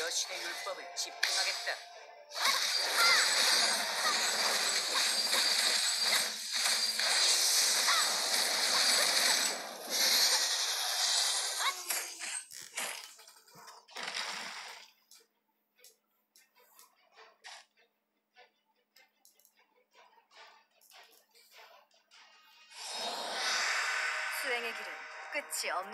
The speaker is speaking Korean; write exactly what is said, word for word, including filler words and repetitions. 여신의 율법을 집행하겠다. 수행의 길은 끝이 없는